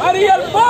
Ariel Pon!